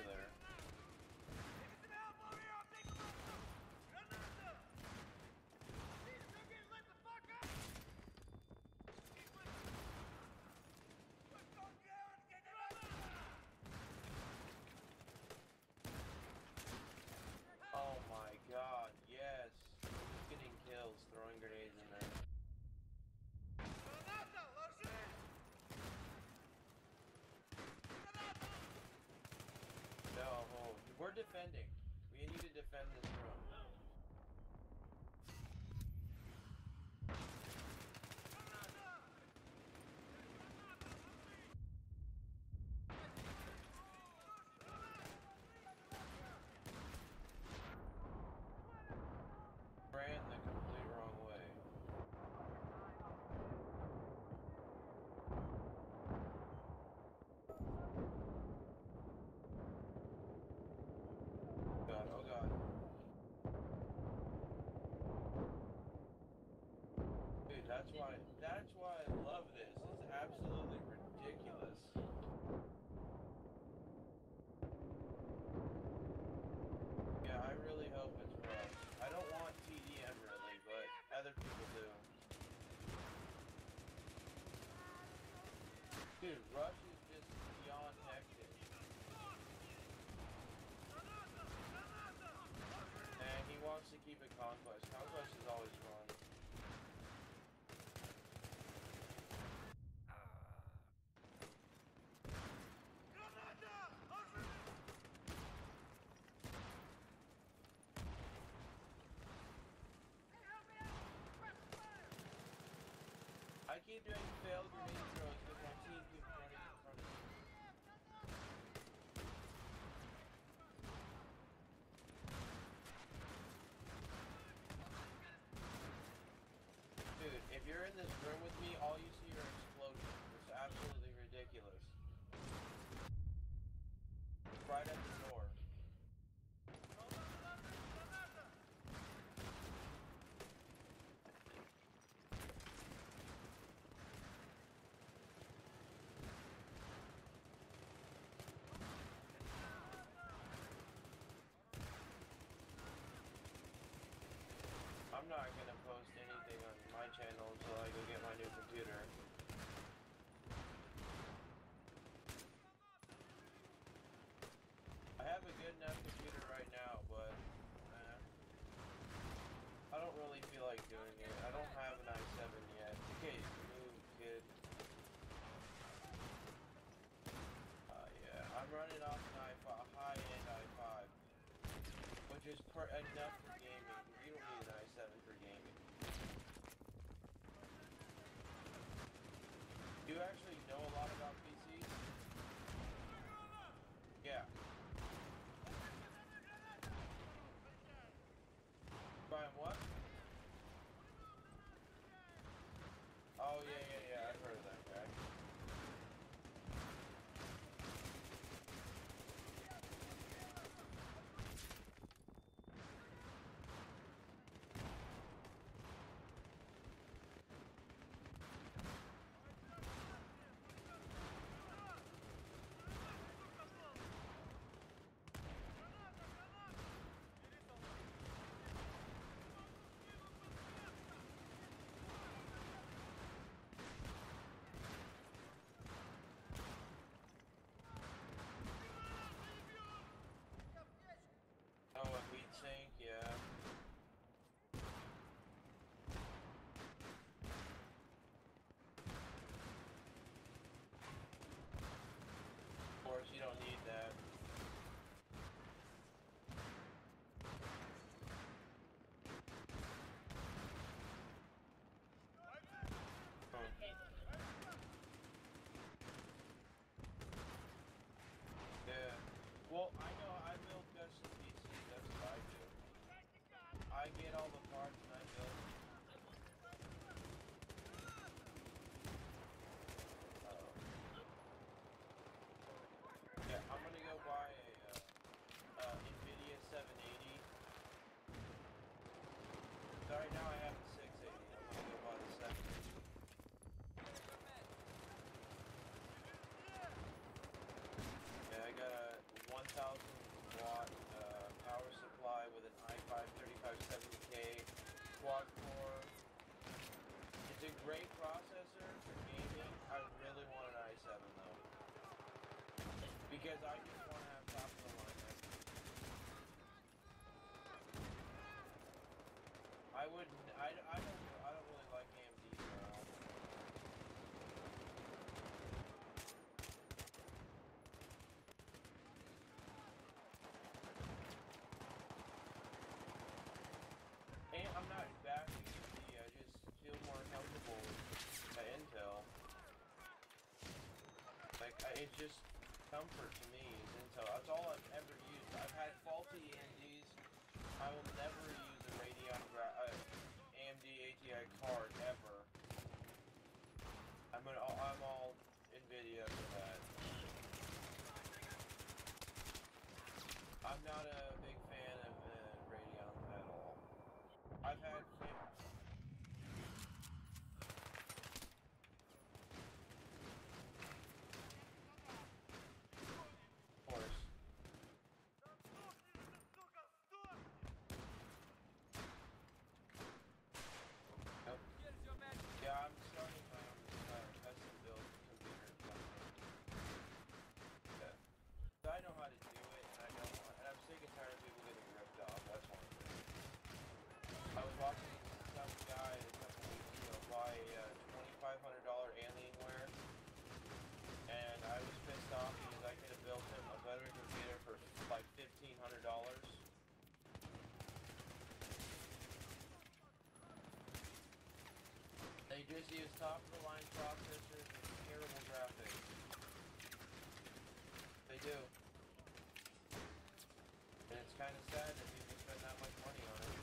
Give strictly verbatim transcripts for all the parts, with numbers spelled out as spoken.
you later. Oh my god, yes! Getting kills, throwing grenades in there. No, oh, we're defending. We need to defend this room. Ran the complete wrong way. God, oh god. Dude, that's why, that's why I love this. It's absolutely ridiculous. Yeah, I really hope it's rough. I don't want T D M really, but other people do. Dude, Rush is just beyond hectic. And he wants to keep it Conquest. Conquest is always fun. I keep doing failed grenade throws because my team keeps running in front of me. Dude, if you're in this room with me, all you see are explosions. It's absolutely ridiculous. Right at the door. I'm not gonna post anything on my channel until I go get my new computer. I have a good enough computer right now, but eh, I don't really feel like doing it. I don't have an i seven yet. Okay, move, kid. Uh, yeah, I'm running off an i five, a high-end i five. Which is per enough for gaming. You don't need an i seven for gaming. Do you actually know a lot about P Cs? Yeah. Brian, what? Oh, yeah, yeah, yeah. I've heard of that guy. great processor for gaming. I really want an i seven though, because I just want to have top of the line. I would. I, I don't. I don't really like A M D at all. And I'm not backing A M D, I just feel more comfortable at Intel. Like, I, it's just comfort to me is Intel. That's all I've ever used. I've had faulty A M Ds. I will never use a Radeon gra uh, A M D A T I card, ever. I'm, an, I'm all Nvidia for that. I'm not a big fan of uh, Radeon. I've had kids. Of course. Nope. Yeah, I'm starting my own uh, custom build computer company. Yeah. So I know how to do it, and I don't want, and I'm sick and tired of people getting ripped off. That's one thing. I was watching some guy a couple weeks ago buy a twenty-five hundred dollar Alienware, and I was pissed off because I could have built him a better computer for like fifteen hundred dollars. They just use top-of-the-line processors and terrible graphics. They do. And it's kind of sad that people spend that much money on it.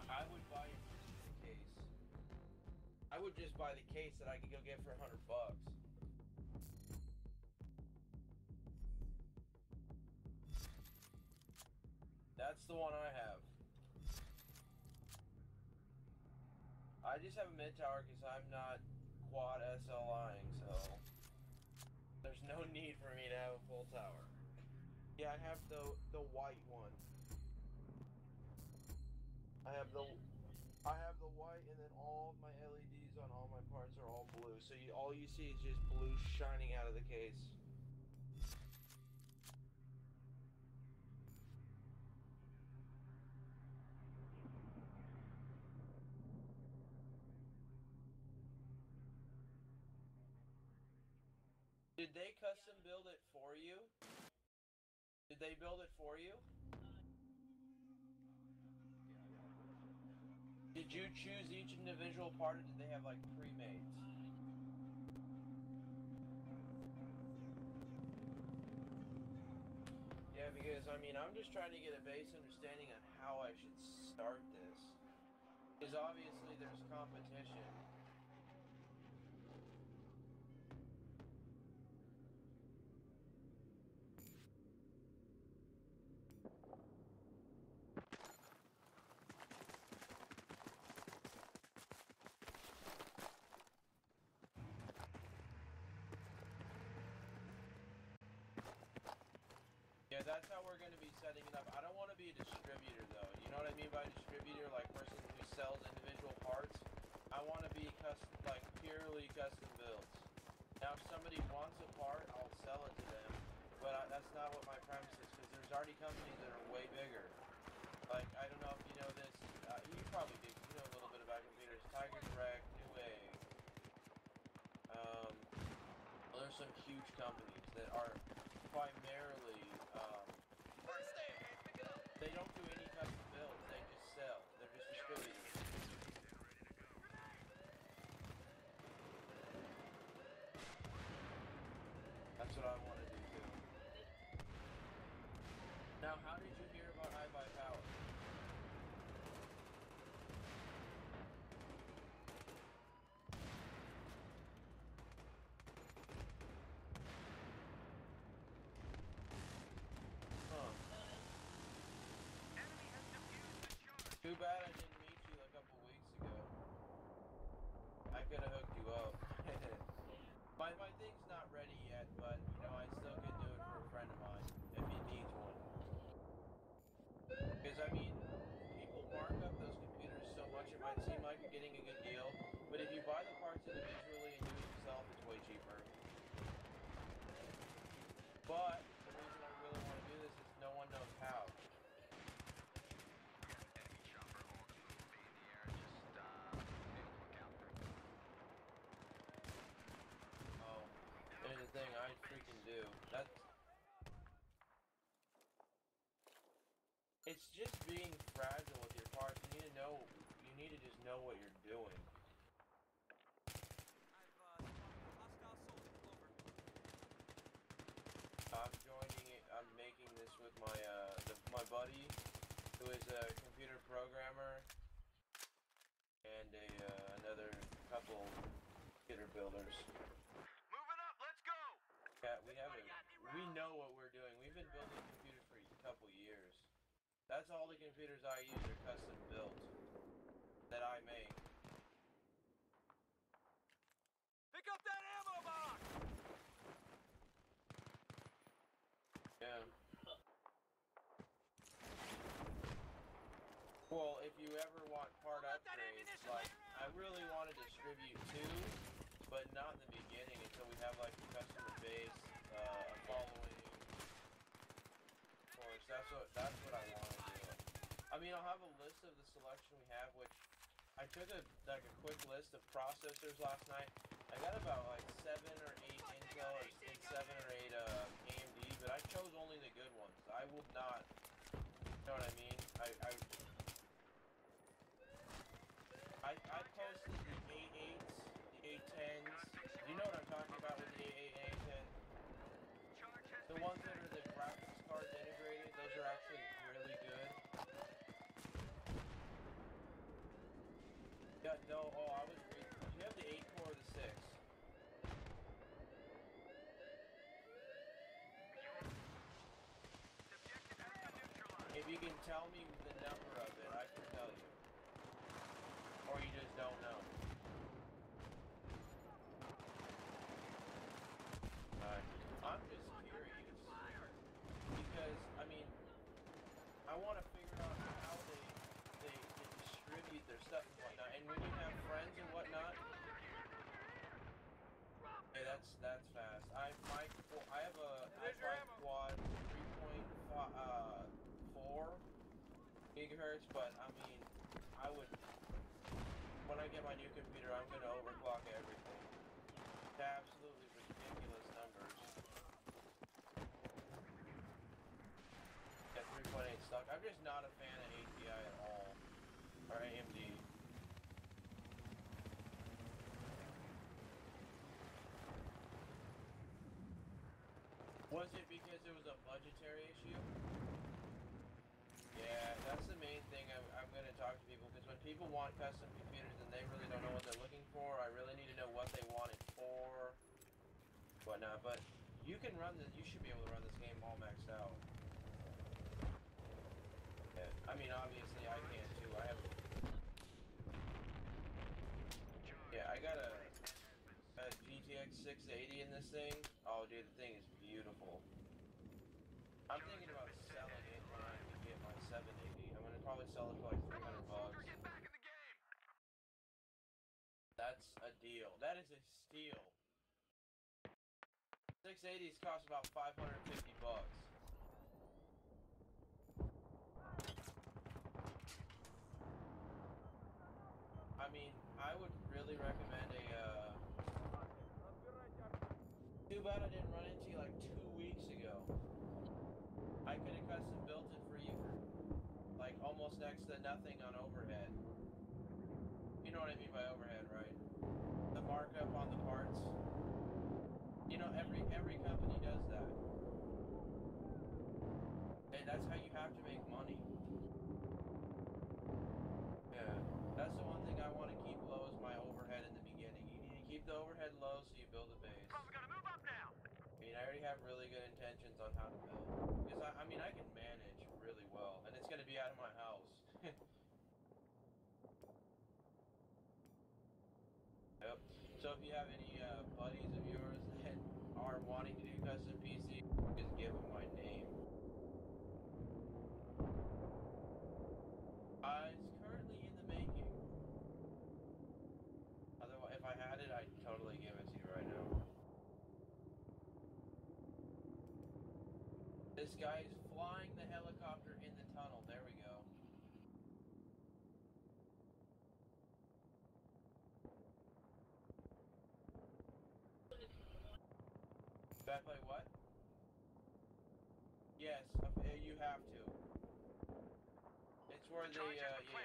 I would buy it just the case. I would just buy the case that I could go get for a hundred bucks. That's the one I have. I just have a mid tower because I'm not quad SLIing, so there's no need for me to have a full tower. Yeah, I have the the white one. I have the, I have the white, and then all of my L E Ds on all my parts are all blue. So you, all you see is just blue shining out of the case. Did they custom build it for you? Did they build it for you? Did you choose each individual part, or did they have like pre-mades? Yeah, because I mean, I'm just trying to get a base understanding on how I should start this. Because obviously there's competition. Yeah, that's how we're going to be setting it up. I don't want to be a distributor, though. You know what I mean by distributor? Like, person who sells individual parts. I want to be custom, like, purely custom builds. Now, if somebody wants a part, I'll sell it to them. But I, that's not what my premise is, because there's already companies that are way bigger. Like, I don't know if you know this. Uh, you probably do. You know a little bit about computers. TigerDirect, New Wave. Um, well, there's some huge companies that are primarily, um, they don't do any custom builds, they just sell, they're just distributors. That's what I want to do too. Now, how did you hear about I Buy Power? Too bad I didn't meet you a couple weeks ago. I could have hooked you up. my, my thing's not ready yet, but you know I still could do it for a friend of mine if he needs one. usually use out, it's way cheaper. But the reason I really want to do this is no one knows how. Oh, there's the thing I freaking do. That's. It's just being fragile with your parts. You need to know. You need to just know what you're doing. I'm joining it. I'm making this with my uh, the, my buddy, who is a computer programmer, and a uh, another couple computer builders. Moving up, let's go. Yeah, we have a, we know what we're doing. We've been building computers for a couple years. That's all the computers I use are custom built that I make. Pick up that ammo box. Yeah. Well, if you ever want part upgrades, like, I really want to distribute two, but not in the beginning until we have, like, a customer base, uh, a following. Of course, that's what, that's what I want to do. I mean, I'll have a list of the selection we have, which I took a, like, a quick list of processors last night. I got about like seven or eight Intel and seven or eight uh, A M D, but I chose only the good ones. I will not, you know what I mean? I I, I, I posted the A eights, the A tens, you know what I'm talking about with the A eight and A ten. The ones that are the graphics cards integrated, those are actually really good. Yeah, no, oh, I was reading. You have the eight core or the six? If you can tell me the number of it, I can tell you. Or you just don't know. Alright. I'm just curious. Because, I mean, I want to figure out how they, they, they distribute their stuff and whatnot. And when you have friends and whatnot, yeah, that's that's fast. I my well, I have a I have my quad three point four gigahertz, but I mean, I would when I get my new computer, I'm gonna overclock everything. It's absolutely ridiculous numbers. Yeah, three point eight suck. I'm just not a fan of A T I at all. Or A M D. Was it because it was a budgetary issue? Yeah, that's the main thing I'm, I'm going to talk to people, because when people want custom computers and they really don't know what they're looking for, I really need to know what they want it for, whatnot. But you can run this. You should be able to run this game all maxed out. Yeah. I mean, obviously I can too. I have. Yeah, I got a, a G T X six eighty in this thing. Oh, dude, the thing is beautiful. I'm thinking about selling it when I get my seven eighty. I'm gonna probably sell it for like three hundred bucks. That's a deal. That is a steal. six eighties cost about five hundred fifty bucks. I mean, I would really recommend a, uh... Too bad I didn't run into you like two weeks ago. I could have custom built it for you for, like, almost next to nothing on overhead. You know what I mean by overhead, right? The markup on the parts. You know, every, every company does that. And that's how you have to make money. Yeah. That's the one thing I want to keep low is my overhead in the beginning. You need to keep the overhead low so you build a base. Oh, we gotta move up now. I mean, I already have really good intentions on how to build. Because, I, I mean, I can manage really well. And it's going to be out of my house. Yep. So if you have any uh, buddies of yours that are wanting to do custom P C, just give them my name. Uh, it's currently in the making. Otherwise, if I had it, I'd This guy is flying the helicopter in the tunnel. There we go. Backlight what? Yes, you have to. It's where the, uh, yeah.